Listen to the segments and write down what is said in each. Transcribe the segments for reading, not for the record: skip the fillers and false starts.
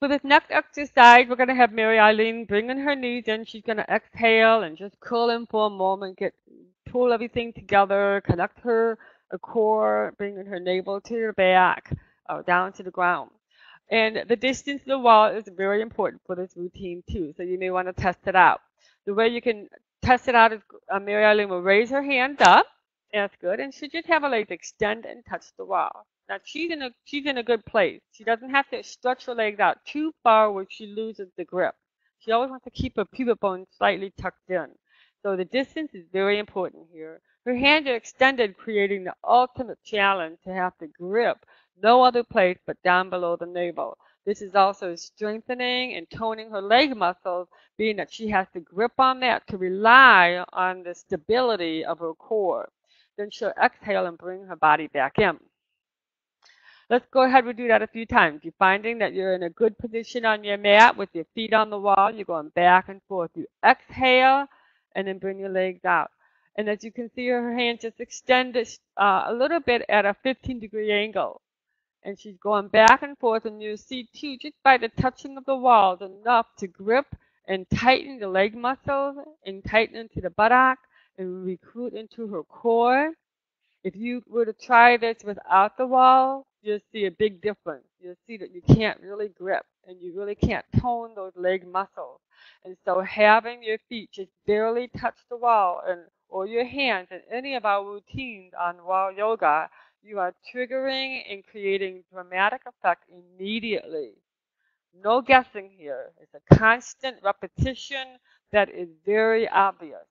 For this next exercise, we're going to have Mary Eileen bring in her knees in. She's going to exhale and just curl in for a moment, pull everything together, connect her core, bring in her navel to her back, down to the ground. And the distance to the wall is very important for this routine too, so you may want to test it out. The way you can test it out is Mary Eileen will raise her hand up, that's good, and she'll just have her legs extend and touch the wall. Now she's in a good place. She doesn't have to stretch her legs out too far where she loses the grip. She always wants to keep her pubic bone slightly tucked in. So the distance is very important here. Her hands are extended, creating the ultimate challenge to have to grip no other place but down below the navel. This is also strengthening and toning her leg muscles, being that she has to grip on that to rely on the stability of her core. Then she'll exhale and bring her body back in. Let's go ahead and do that a few times. You're finding that you're in a good position on your mat with your feet on the wall. You're going back and forth. You exhale and then bring your legs out. And as you can see, her hand just extended a little bit at a 15-degree angle. And she's going back and forth. And you'll see, too, just by the touching of the walls, enough to grip and tighten the leg muscles and tighten into the buttock and recruit into her core. If you were to try this without the wall, you'll see a big difference. You'll see that you can't really grip and you really can't tone those leg muscles. And so having your feet just barely touch the wall or your hands in any of our routines on wall yoga, you are triggering and creating dramatic effect immediately. No guessing here. It's a constant repetition that is very obvious.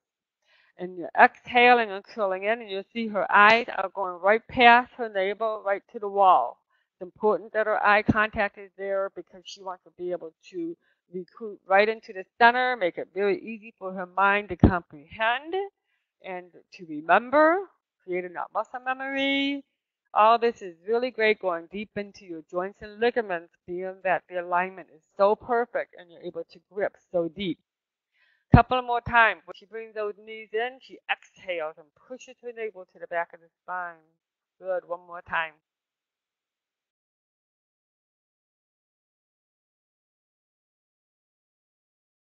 And you're exhaling and curling in, and you'll see her eyes are going right past her navel, right to the wall. It's important that her eye contact is there because she wants to be able to recruit right into the center, make it very easy for her mind to comprehend and to remember, creating that muscle memory. All this is really great, going deep into your joints and ligaments, being that the alignment is so perfect and you're able to grip so deep. Couple more times. When she brings those knees in, she exhales and pushes her navel to the back of the spine. Good. One more time.